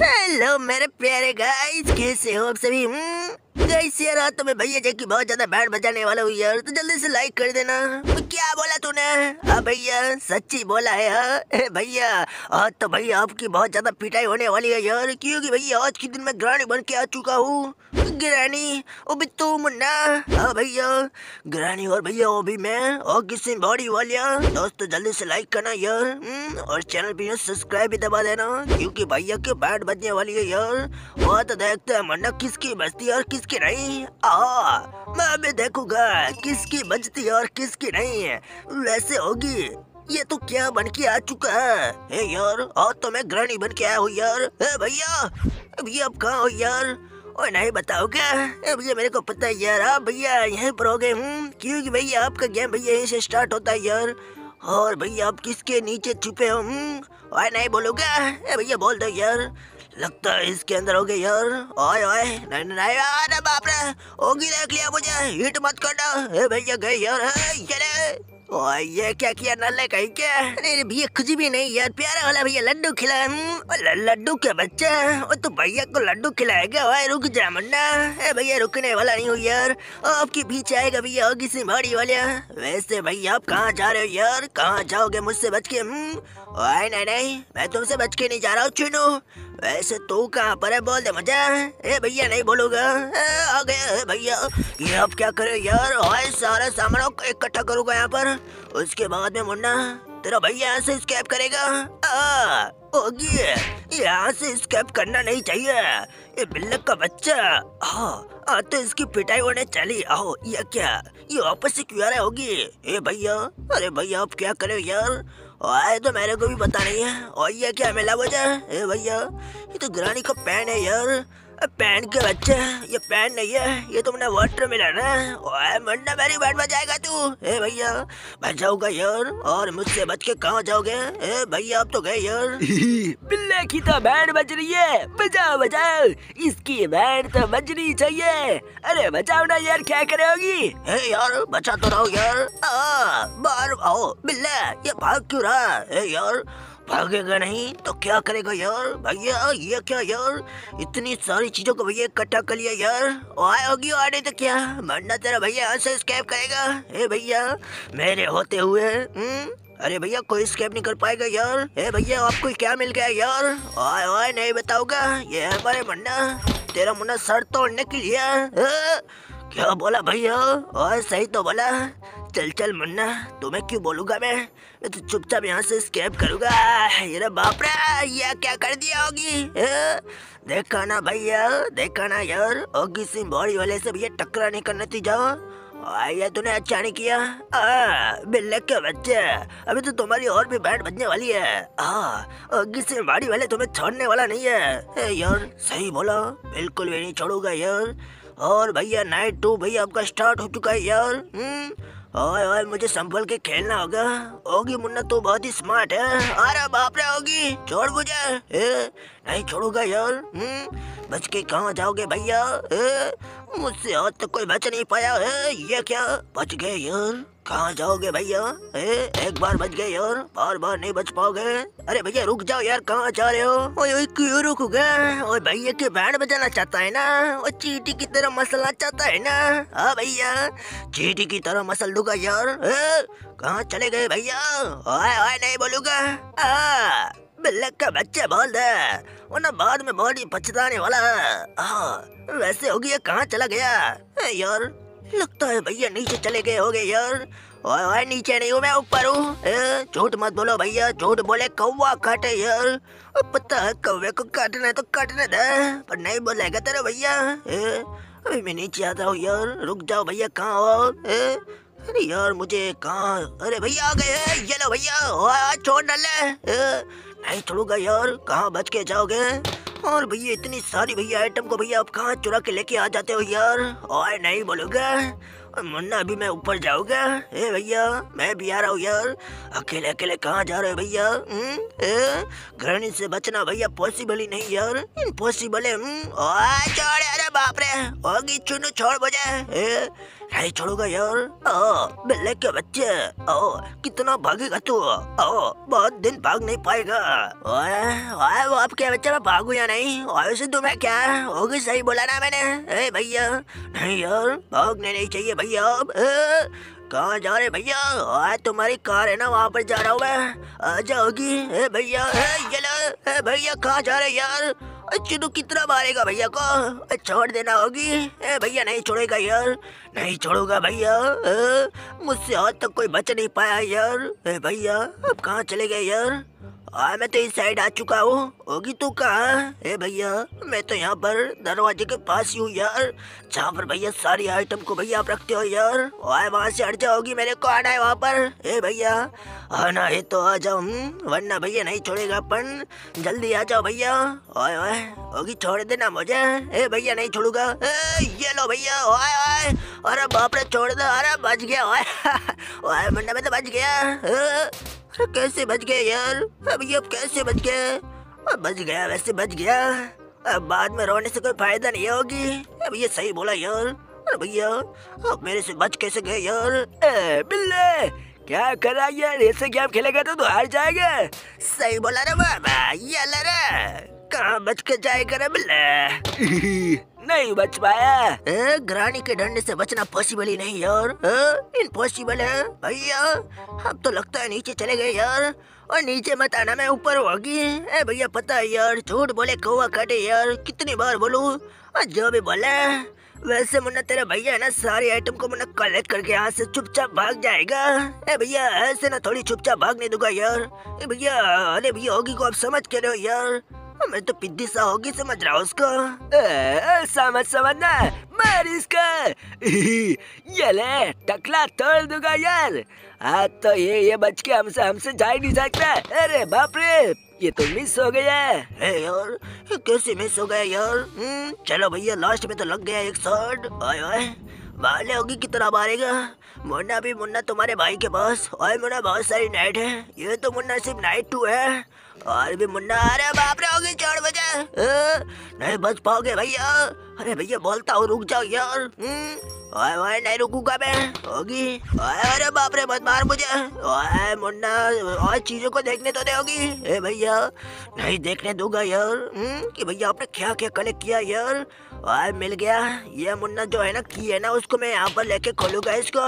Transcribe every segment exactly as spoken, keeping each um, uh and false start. Hello मेरे प्यारे guys, कैसे हो आप सभी। गाइस यार आज तो मैं भैया जैकी बहुत ज्यादा बैंड बजाने वाला हूँ यार, तो जल्दी से लाइक कर देना। क्या बोला तूने? हाँ भैया सच्ची बोला है। हाँ भैया आज तो भैया आपकी बहुत ज्यादा पिटाई होने वाली है यार, क्योंकि भैया आज के दिन मैं ग्रानी बन के आ चुका हूँ। ग्रानी ओ भी तू मुन्ना। हाँ भैया ग्रानी और भैया वो भी मैं और किसी बॉडी वालिया। दोस्तों जल्दी से लाइक करना यार और चैनल पे सब्सक्राइब भी दबा देना, क्योंकि भैया के बैंड बजने वाली है यार। वो तो देखते हैं मुन्ना किसकी बजती और किसकी नहीं। आ मैं अभी देखूंगा किसकी बजती और किसकी नहीं है। वैसे होगी ये तो क्या बन के आ चुका है। हे यार और तो मैं ग्रानी बन के आया हूँ यार। भैया अभी आप कहाँ हो यार? और नहीं बताओगे? भैया मेरे को पता है यार आप भैया यहीं पर हो गए हूँ, क्योंकि भैया आपका गेम भैया यहीं से स्टार्ट होता है यार। और भैया आप किसके नीचे छुपे हो? और नहीं बोलोगे? भैया बोल दो यार, लगता है इसके अंदर हो गए यार। ओए ओए नहीं नहीं अरे बाप रे होगी, देख लिया मुझे, हिट मत करना। ए भैया गए यार। ओए ये क्या किया नल्ले कहीं के? अरे भैया कुछ भी नहीं यार, प्यारा वाला भैया लड्डू खिलाया। और लड्डू के बच्चे और तो भैया को लड्डू खिलाएगा। ओए रुक जा मुन्ना। ए भैया रुकने वाला नहीं हूँ यार, आपके पीछे आएगा भैया होगी से भारी वाले। वैसे भैया आप कहाँ जा रहे हो यार? कहाँ जाओगे मुझसे बच के? ओए नहीं नहीं मैं तुमसे बच के नहीं जा रहा हूँ चुनू। वैसे तू कहाँ पर है बोल दे मुझे। ए भैया नहीं बोलूंगा। आ गया भैया। ये आप क्या करे यार? ओए सारा सामान इकट्ठा करूंगा यहाँ पर, उसके बाद में मुन्ना तेरा भैया यहाँ से स्केप करेगा। आ ओगी यहाँ से स्केप करना नहीं चाहिए, ये बिल्लक का बच्चा। हाँ आ तो इसकी पिटाई होने चली। आओ ये क्या, ये वापस से क्यों आ रहा होगी? ए भैया अरे भैया आप क्या करे यार? आए तो मेरे को भी पता नहीं है। और ये क्या मिला मुझे? ए भैया ये तो ग्रानी का पैन है यार। पैन के बच्चे ये पैन नहीं है, ये तुमने वाटर मिला ना। ओए मुन्ना मेरी बैंड बजाएगा तू? ए भैया बजाऊंगा यार। और मुझसे बच के कहाँ जाओगे? ए भैया आप तो गए यार। बिल्ले की तो बैंड बज रही है, बजाओ बजाओ, इसकी बैंड तो बजनी चाहिए। अरे बजाओ ना यार, क्या करे होगी? ए यार बचा तो रहो यार। आ, बाहर आओ बिल्ले, ये भाग क्यों रहा? ए यार भागेगा नहीं तो क्या करेगा यार? भैया ये क्या यार, इतनी सारी चीजों को भैया इकट्ठा कर लिया यार। आए होगी आने तो क्या मरना, तेरा भैया यहाँ से स्केप करेगा। हे भैया मेरे होते हुए हुँ? अरे भैया कोई स्केप नहीं कर पाएगा यार। हे भैया आपको क्या मिल गया यार? आए आए नहीं बताओगा? ये हमारे मुन्ना, तेरा मुन्ना सर तोड़ने के लिए। क्या बोला भैया? और सही तो बोला। चल चल मुन्ना, तुम्हें क्यों बोलूंगा मैं, मैं तो चुपचाप यहाँ से स्केप करूंगा। अरे बाप रे ये क्या कर दिया होगी? देखा ना भैया, देखा ना यार होगी सिंह बॉडी वाले से भैया टकराने का नतीजा। आया तूने अच्छा नहीं किया। आ, बिल्ले के बच्चे अभी तो तुम्हारी और भी बैंड बजने वाली है। होगी सिंह बॉडी वाले तुम्हें छोड़ने वाला नहीं है यार। सही बोला, बिल्कुल भी नहीं छोड़ूंगा यार। और भैया नाइट टू भैया आपका स्टार्ट हो चुका है यार। ओए ओए मुझे संभल के खेलना होगा। होगी मुन्ना तू बहुत ही स्मार्ट है। अरे बाप रे होगी छोड़ मुझे। ए, नहीं छोड़ूंगा यार। बच के कहाँ जाओगे भैया? मुझसे आज तक कोई बच नहीं पाया है। ये क्या बच गए यार? कहाँ जाओगे भैया? एक बार बच गए यार, बार बार नहीं बच पाओगे। अरे भैया रुक जाओ यार, कहाँ जा रहे हो? ओए ओए क्यों रुकोगे? और भैया के बैंड बजाना चाहता है ना, और चीटी की तरह मसलना चाहता है ना। हाँ भैया चीटी की तरह मसल दूंगा यार। कहाँ चले गए भैया? आए आए नहीं बोलूंगा। आ बिल्लक का बच्चा बोल दे, वरना बाद में बहुत ही पछताने वाला है। वैसे होगी ये कहाँ चला गया यार? लगता है भैया नीचे चले गए होंगे यार। ओए ओए नीचे नहीं हूँ मैं, ऊपर हूँ। झूठ मत बोलो भैया, झूठ बोले कौवा काटे यार। पता है कौवे को काटना है तो काटने दे, पर नहीं बोलेगा तेरा भैया। अभी मैं नीचे आता हूँ यार, रुक जाओ भैया। कहाँ हो? अरे यार मुझे कहाँ? अरे भैया आ गए। ये लो भैया छोड़ डाले। नहीं छोड़ूंगा यार, कहाँ बच के जाओगे? और भैया इतनी सारी भैया आइटम को भैया आप कहाँ चुरा के लेके आ जाते हो यार? और नहीं बोलोगे? और मुन्ना अभी मैं ऊपर जाऊंगा। ए भैया मैं भी आ रहा हूँ यार। अकेले अकेले कहाँ जा रहे हो भैया? ग्रानी से बचना भैया पॉसिबल ही नहीं यार, इम्पॉसिबल है। छोड़ अरे बाप रे होगी चुनू छोड़ मुझे। है छोड़ूंगा यार। ओ बिल्ले के बच्चे, ओ कितना भागेगा तू, ओ बहुत दिन भाग नहीं पाएगा। ओए ओए वो आपके बच्चे में भागू या नहीं, वैसे तुम्हें क्या हो गई, सही बोला ना मैंने। ए भैया नहीं यार, भागने नहीं चाहिए भैया। अब कहाँ जा रहे भैया? आज तुम्हारी कार है ना, वहाँ पर जा रहा हूँ मैं, आ जाओगी। ए भैया ये ले, भैया कहाँ जा रहे यार? अच्छा तो कितना मारेगा भैया को, छोड़ देना होगी। ए भैया नहीं छोड़ेगा यार, नहीं छोड़ूंगा भैया, मुझसे आज तक कोई बच नहीं पाया यार। ए भैया अब कहाँ चले गए यार? आ, मैं तो इस साइड आ चुका हूँ, होगी तू कहाँ? ए भैया मैं तो यहाँ पर दरवाजे के पास ही हूँ यार, जहाँ पर भैया सारी आइटम को भैया आप रखते हो यार। आए वहाँ से हट जाओगी, मेरे को आना है वहाँ पर। ए भैया आना है तो आ जाओ, वरना भैया नहीं छोड़ेगा अपन, जल्दी आ जाओ भैया। ओए ओए होगी छोड़ देना मुझे। ए भैया नहीं छोड़ूंगा। ये लो भैया, ओए ओए अरे बाप रे छोड़ दो, अरे बच गया। ओए ओए मुन्ना मैं तो बच गया। कैसे बच गया यार? अब ये अब कैसे बच गया? बच गया वैसे बच गया, अब बाद में रोने से कोई फायदा नहीं होगी। अब ये सही बोला यार। अरे भैया अब मेरे से बच कैसे गए यार? ए बिल्ले क्या कर रहा है यार? ऐसे गेम खेलेगा तो तू हार जाएगा। सही बोला रे बाबा, ये ले रे, कहाँ बच के जाएगा रे बिल्ले? नहीं बच पाया, ग्रानी के डंडे से बचना पॉसिबल ही नहीं यार, इम्पॉसिबल है भैया। अब तो लगता है नीचे चले गए यार, और नीचे मत आना, मैं ऊपर होगी। ए भैया पता है यार, झूठ बोले कौवा काटे यार, कितनी बार बोलूं, जो भी बोले। वैसे मुन्ना तेरा भैया है ना, सारी आइटम को मुन्ना कलेक्ट करके यहाँ से चुपचाप भाग जाएगा। ए भैया ऐसे ना थोड़ी चुपचाप भाग नहीं दूंगा यार। ए भैया अरे भैया होगी को आप समझ के रहे हो यार, मैं तो पिद्दी सा होगी समझ रहा हूँ उसको। ए, समझ समझ ना मार इसका, ये ले टकला तोड़ दूंगा यार। आज तो ये ये बच के हमसे हमसे जा ही नहीं सकता। अरे बाप रे ये तो मिस हो गया है यार, कैसे मिस हो गया यार? चलो भैया लास्ट में तो लग गया एक शॉट। ओए ओए वाले होगी कितना मारेगा मुन्ना भी, मुन्ना तुम्हारे भाई के पास। ओए मुन्ना बहुत सारी नाइट है, ये तो मुन्ना सिर्फ नाइट टू है, और भी मुन्ना। अरे बाप रे होगी छोड़ मुझे, नहीं बच पाओगे भैया। अरे भैया बोलता हूँ रुक जाओ यार। ओए ओए नहीं रुकूंगा मैं होगी। अरे बाप रे मत मार मुझे। ओए मुन्ना और चीजों को देखने तो देगी? ए भैया नहीं देखने दूंगा यार। हम्म कि भैया आपने क्या क्या कलेक्ट किया यार? ओए मिल गया, ये मुन्ना जो है ना की है ना, उसको मैं यहाँ पर लेके खोलूंगा इसको।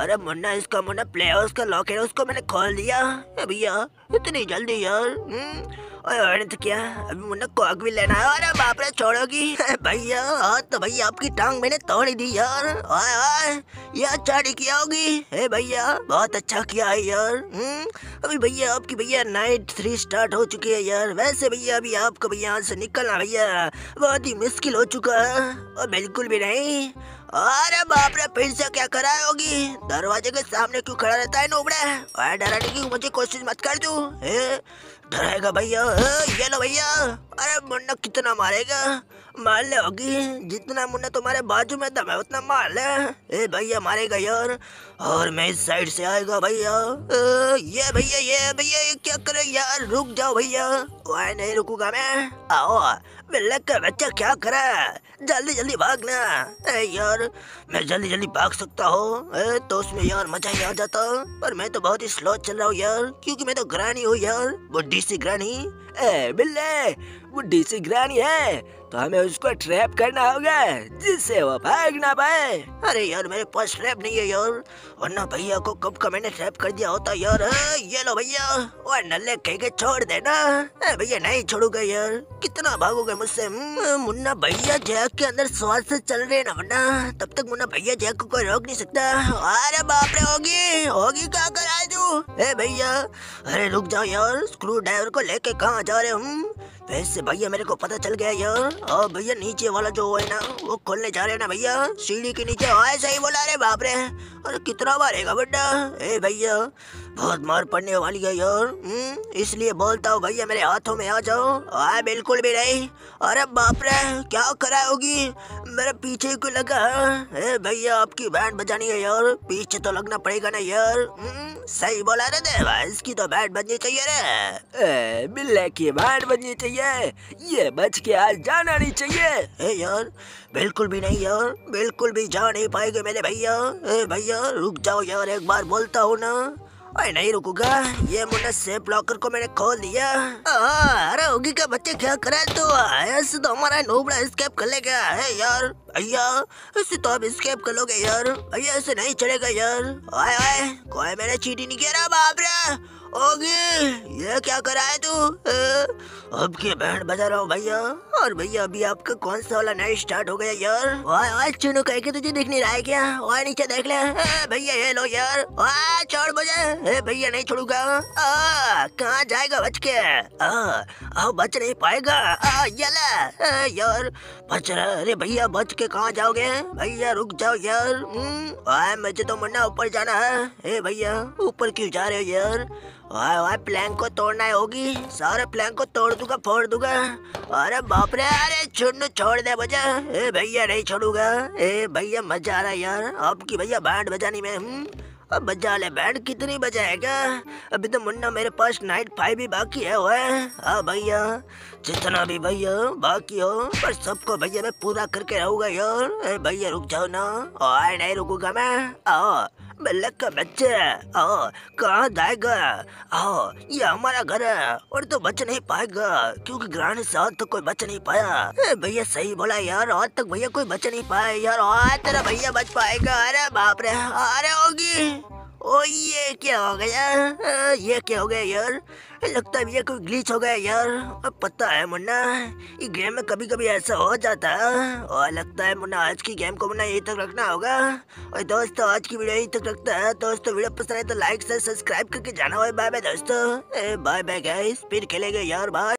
अरे मुन्ना इसका मुन्ना प्ले हाउस का लॉक है, उसको मैंने खोल दिया। ए भैया इतनी जल्दी यार? हम्म और तो क्या, अभी मुन्ना कॉक भी लेना है। अरे बाप रे छोड़ोगी भैया? हाँ तो भैया आपकी टांग मैंने तोड़ी दी यार। आए आए ये अच्छा नहीं किया होगी। हे भैया बहुत अच्छा किया है यार। अभी भैया आपकी भैया नाइट थ्री स्टार्ट हो चुकी है यार। वैसे भैया अभी आपको भैया यहाँ से निकलना भैया बहुत ही मुश्किल हो चुका है, और बिल्कुल भी नहीं। अरे बाप रे फिर से क्या कराए होगी? दरवाजे के सामने क्यों खड़ा रहता है नोबड़ा? डराने की मुझे कोशिश मत कर तू, डराएगा भैया। ये लो भैया। अरे मुन्ना कितना मारेगा? मार ले होगी, जितना मुन्ना तुम्हारे बाजू में दम है उतना मार ले। ए भैया मारेगा यार, और मैं इस साइड से आएगा भैया। ये भैया ये भैया ये क्या करे यार? रुक जाओ भैया। वह नहीं रुकूंगा मैं। आओ बिल्ले का बच्चा क्या करे, जल्दी जल्दी भागना। ए यार मैं जल्दी जल्दी भाग सकता हूँ तो उसमें यार मजा ही आ जाता, पर मैं तो बहुत ही स्लो चल रहा हूँ यार, क्योंकि मैं तो ग्रानी हूँ यार, बुढ़ी सी ग्रानी। ए बिल्ले बुढ़ी सी ग्रानी है, तो हमें उसको ट्रैप करना होगा जिससे वो भाग ना पाए। अरे यार मेरे पास ट्रैप नहीं है यार, वरना भैया को कब का मैंने ट्रैप कर दिया होता यार। ये लो भैया, और नल्ले कह के छोड़ देना। भैया नहीं छोड़ूंगा यार, कितना भागोगे मुझसे? मुन्ना भैया जैक के अंदर स्वाद से चल रहे ना मुन्ना, तब तक मुन्ना भैया जैक को कोई रोक नहीं सकता। अरे बाप रे होगी होगी क्या कर आज तू? ए भैया अरे रुक जाओ यार, स्क्रू ड्राइवर को लेके कहाँ जा रहे हम? वैसे भैया मेरे को पता चल गया यार, और भैया नीचे वाला जो है ना वो खोलने जा रहे हैं ना भैया, सीढ़ी के नीचे। आए सही बोला रे बाप रे। अरे कितना मारेगा बड्डा? ए भैया बहुत मार पड़ने वाली है यार, इसलिए बोलता हूँ भैया मेरे हाथों में आ जाओ। आए बिल्कुल भी नहीं। अरे बाप रे क्या करा होगी? मेरे पीछे क्यों लगा? ए भैया आपकी बैंड बजानी है यार, पीछे तो लगना पड़ेगा ना यार। सही बोला रे देवा, इसकी तो बैट बननी चाहिए रे। ए, बिल्ले की बैट बननी चाहिए, ये बच के आज जाना नहीं चाहिए। ए यार बिल्कुल भी नहीं यार, बिल्कुल भी जा नहीं पाएंगे मेरे भैया। ए भैया रुक जाओ यार, एक बार बोलता हूँ ना। अरे नहीं रुकूंगा, ये मुझसे ब्लॉकर को मैंने खोल दिया। अरे होगी क्या बच्चे, क्या करे तो ऐसे तो हमारा नोबड़ा एस्केप कर लेगा। है यार भैया ऐसे तो आप एस्केप कर लोगे यार, भैया ऐसे नहीं चलेगा यार। ओए ओए कोई मैंने चीटी नहीं किया ना। बाप रे होगी, ये क्या करा है तू? अब की बैंड बजा रहा हूँ भैया, और भैया अभी आपका कौन सा वाला नया स्टार्ट हो गया यार। ओए ओए चुनू कह के तुझे दिख नहीं रहा है क्या? ओए नीचे देख ले भैया, ये लो यार। ओए छोड़ मुझे, भैया नहीं छोड़ूंगा। कहाँ जाएगा बच के? आ, बच नहीं पाएगा। आ, आ, यार बच रहा। अरे भैया बच के कहाँ जाओगे? भैया रुक जाओ यार। आ, मुझे तो मरना, ऊपर जाना है। भैया ऊपर क्यों जा रहे हो यार? वाह वाह प्लैंक को तोड़ना है होगी, सारे प्लैंक को तोड़ दूंगा, फोड़ दूंगा। अरे बाप रे, अरे चुन्नू छोड़ दे मुझे। ए भैया नहीं छोड़ूंगा। ए भैया मजा आ रहा है यार आपकी भैया बैंड बजाने में। हम अब बजा ले बैंड, कितनी बजाएगा? अभी तो मुन्ना मेरे पास नाइट फाइव भी बाकी है। वो हाँ भैया, जितना भी भैया बाकी हो पर सबको भैया मैं पूरा करके रहूंगा यार। ए भैया रुक जाओ ना। और नहीं रुकूंगा मैं। आओ बल्ले का बच्चे, आओ कहाँ जाएगा? आओ ये हमारा घर है और तो बच नहीं पाएगा, क्योंकि ग्रांड से आज तक कोई बच नहीं पाया। भैया सही बोला यार, आज तक भैया कोई बच नहीं पाया यार। आज तेरा भैया बच पाएगा। अरे बाप रे, अरे होगी, ओ ये क्या हो गया? ये क्या हो गया यार? लगता है ये कोई ग्लिच हो गया यार। अब पता है मुन्ना, इस गेम में कभी कभी ऐसा हो जाता है। और लगता है मुन्ना आज की गेम को मुन्ना यहीं तक रखना होगा। और दोस्तों आज की वीडियो यहीं तक रखता है। दोस्तों वीडियो पसंद आए तो लाइक से सब्सक्राइब करके जाना। बाय बाय दोस्तों, बाय बाय गाइस, फिर खेलेंगे यार। बाय।